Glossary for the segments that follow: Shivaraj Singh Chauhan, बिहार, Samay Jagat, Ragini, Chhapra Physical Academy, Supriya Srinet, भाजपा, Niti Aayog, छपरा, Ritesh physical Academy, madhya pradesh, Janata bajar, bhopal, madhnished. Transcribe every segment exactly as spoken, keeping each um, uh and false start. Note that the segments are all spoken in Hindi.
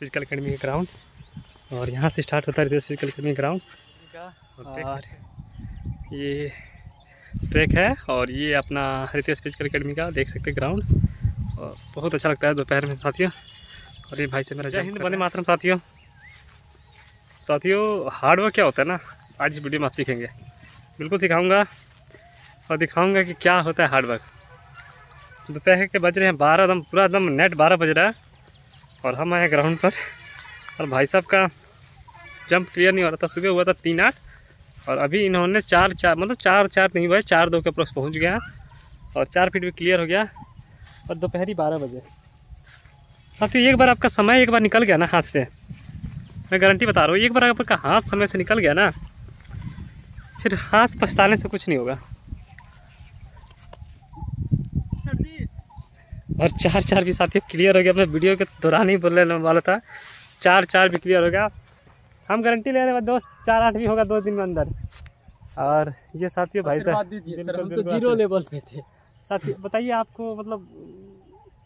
फिजिकल अकेडमी का ग्राउंड, और यहाँ से स्टार्ट होता है रितेश फिजिकल अकेडमी ग्राउंड का, और ये ट्रैक है और ये अपना रितेश फिजिकल अकेडमी का देख सकते हैं ग्राउंड। और बहुत अच्छा लगता है दोपहर में साथियों। और ये भाई से मेरा जय हिंद, बने मातरम साथियों। साथियों हार्डवर्क क्या होता है ना, आज इस वीडियो में आप सीखेंगे, बिल्कुल सिखाऊंगा और दिखाऊंगा कि क्या होता है हार्डवर्क। दोपहर के बज रहे हैं बारह, एकदम पूरा एकदम नेट बारह बज रहा है और हम आए हैं ग्राउंड पर। और भाई साहब का जंप क्लियर नहीं हो रहा था, सुबह हुआ था तीन आठ और अभी इन्होंने चार चार मतलब चार चार नहीं हुआ, चार दो के अप्रोक्स पहुँच गया और चार फीट भी क्लियर हो गया। और दोपहरी बारह बजे साथियों, एक बार आपका समय एक बार निकल गया ना हाथ से, मैं गारंटी बता रहा हूँ, एक बार आपका हाथ समय से निकल गया ना, फिर हाथ पछताने से कुछ नहीं होगा। सर जी, और चार चार भी साथियों क्लियर हो गया, मैं वीडियो के दौरान ही बोलने वाला था, चार चार भी क्लियर हो गया। हम गारंटी ले रहे हैं दोस्त चार आठ भी होगा दो दिन में अंदर। और ये साथियों भाई साहब सर, हम तो जीरो लेवल पे थे। साथी बताइए आपको मतलब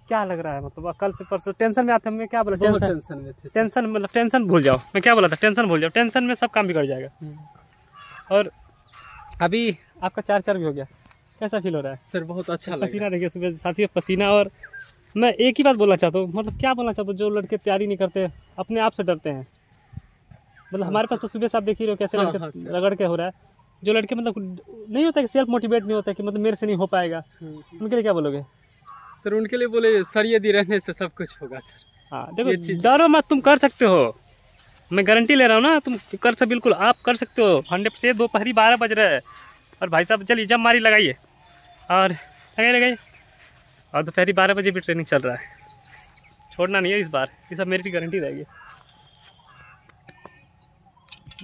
क्या लग रहा है, मतलब कल से परसों टेंशन में आते हैं, मैं क्या बोला टेंशन टेंशन में थे, टेंशन मतलब टेंशन भूल जाओ, मैं क्या बोला था टेंशन भूल जाओ, टेंशन में सब काम बिगड़ जाएगा। और अभी आपका चार चार भी हो गया, कैसा फील हो रहा है सर? बहुत अच्छा, पसीना देखिए सुबह साथियों, पसीना। और मैं एक ही बात बोलना चाहता हूँ, मतलब क्या बोलना चाहता हूँ, जो लड़के तैयारी नहीं करते अपने आप से डरते हैं, मतलब हमारे पास तो सुबह से आप देख ही रहे हो कैसे लड़के रगड़ के हो रहा है, जो लड़के मतलब नहीं होता कि सेल्फ मोटिवेट नहीं होता कि मतलब मेरे से नहीं हो पाएगा, उनके लिए क्या बोलोगे सर? उनके लिए बोले सर यदि रहने से सब कुछ होगा सर। हाँ देखो, डरो मत, तुम कर सकते हो, मैं गारंटी ले रहा हूँ ना, तुम कर सकते, बिल्कुल आप कर सकते हो हंड्रेड से। दोपहरी बारह बज रहा है और भाई साहब चलिए जब मारी लगाइए और लगाइए लगाइए। और दोपहरी बारह बजे भी ट्रेनिंग चल रहा है, छोड़ना नहीं है इस बार, ये सब मेरी की गारंटी रहेगी।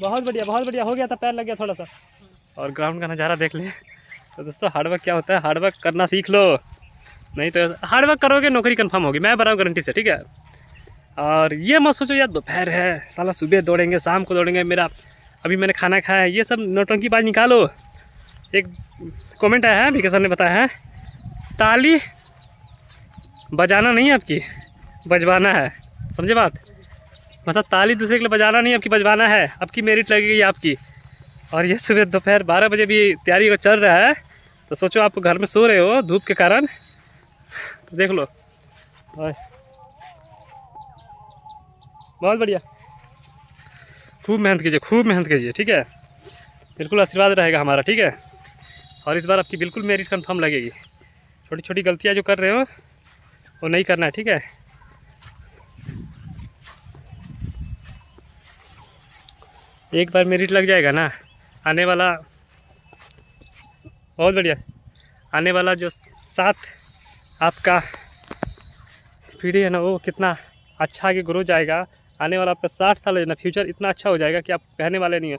बहुत बढ़िया बहुत बढ़िया, हो गया था, पैर लग गया थोड़ा सा। और ग्राउंड का नज़ारा देख ले। तो दोस्तों हार्डवर्क क्या होता है, हार्डवर्क करना सीख लो, नहीं तो हार्डवर्क करोगे नौकरी कंफर्म होगी, मैं बता रहा हूँ गारंटी से, ठीक है। और ये मत सोचो यार दोपहर है साला सुबह दौड़ेंगे शाम को दौड़ेंगे, मेरा अभी मैंने खाना खाया, ये सब नौटंकी बाज निकालो। एक कमेंट आया है, विकेश सर ने बताया है, ताली बजाना नहीं है आपकी, बजवाना है, समझे बात, मतलब ताली दूसरे के लिए बजाना नहीं है आपकी, बजवाना है, आपकी मेरिट लगेगी आपकी। और ये सुबह दोपहर बारह बजे भी तैयारी का चल रहा है, तो सोचो आप घर में सो रहे हो धूप के कारण, तो देख लो। और बहुत बढ़िया, खूब मेहनत कीजिए, खूब मेहनत कीजिए, ठीक है, बिल्कुल आशीर्वाद रहेगा हमारा, ठीक है। और इस बार आपकी बिल्कुल मेरिट कंफर्म लगेगी, छोटी छोटी गलतियाँ जो कर रहे हो वो नहीं करना है, ठीक है। एक बार मेरिट लग जाएगा ना, आने वाला बहुत बढ़िया, आने वाला जो साथ आपका पीढ़ी है ना, वो कितना अच्छा आगे ग्रो जाएगा, आने वाला आपका साठ साल है ना, फ्यूचर इतना अच्छा हो जाएगा कि आप कहने वाले नहीं हो।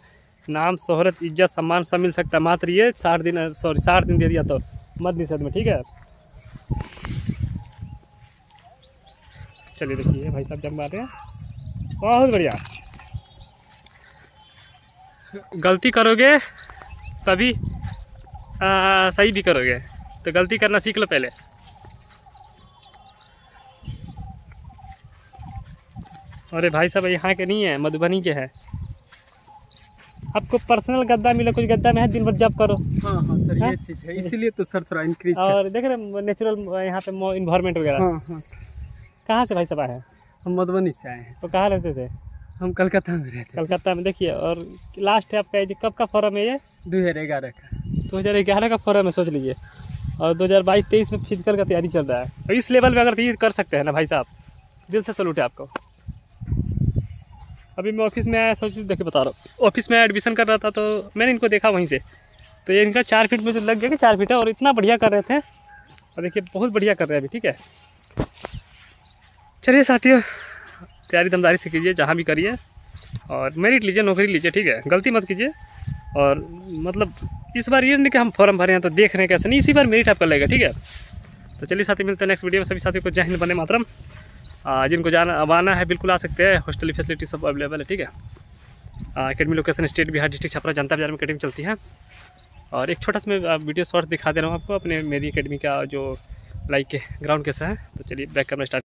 नाम शोहरत इज्जत सम्मान सब मिल सकता है, मात्र ये साठ दिन सॉरी साठ दिन दे दिया तो मदनिषेध में, ठीक है। चलिए देखिए भाई साहब जब मारे, बहुत बढ़िया। गलती करोगे तभी आ, सही भी करोगे, तो गलती करना सीख लो पहले। अरे भाई साहब यहाँ के नहीं है, मधुबनी के है, आपको पर्सनल गद्दा मिला, कुछ गद्दा में है, दिन भर जॉब करो। हाँ हाँ सर, ये चीज़ है, इसीलिए तो सर थोड़ा इंक्रीज। और देख रहे नेचुरल यहाँ पे इन्वायरमेंट वगैरह। हाँ हाँ। कहाँ से भाई साहब आए हैं? हम मधुबनी से आए हैं। तो कहाँ रहते थे? हम कलकत्ता में रहते। कलकत्ता में देखिए। और लास्ट है आपका कब का फॉर्म है? ये दो हज़ार ग्यारह का दो हज़ार ग्यारह का फॉर्म है, सोच लीजिए। और दो हज़ार बाईस तेईस में फिजिकल का तैयारी चल रहा है, और इस लेवल पर अगर ये कर सकते हैं ना भाई साहब, दिल से सलूट है आपको। अभी मैं ऑफिस में आया, सोच देखिए बता रहा हूँ, ऑफिस में एडमिशन कर रहा था तो मैंने इनको देखा वहीं से, तो ये इनका चार फीट में तो लग गया कि चार फीट है, और इतना बढ़िया कर रहे थे, और देखिए बहुत बढ़िया कर रहे हैं अभी, ठीक है। चलिए साथियों तैयारी दमदारी से कीजिए, जहाँ भी करिए, और मेरिट लीजिए, नौकरी लीजिए, ठीक है, गलती मत कीजिए। और मतलब इस बार ये नहीं कि हम फॉर्म भरे हैं तो देख रहे हैं कैसे, नहीं, इसी बार मेरिट आपका लगेगा, ठीक है। तो चलिए साथी मिलते हैं नेक्स्ट वीडियो में, सभी साथियों को जय हिंद, बने मातरम। जिनको जाना अब आना है बिल्कुल आ सकते हैं, हॉस्टल फैसिलिटी सब अवेलेबल है, ठीक है। Academy location state बिहार district छपरा Janta Bazar में अकेडमी चलती है। और एक छोटा सा मैं वीडियो शॉर्ट दिखा दे रहा हूँ आपको अपने मेरी अकेडमी का जो लाइक के ग्राउंड कैसा है, तो चलिए बैक करना स्टार्ट।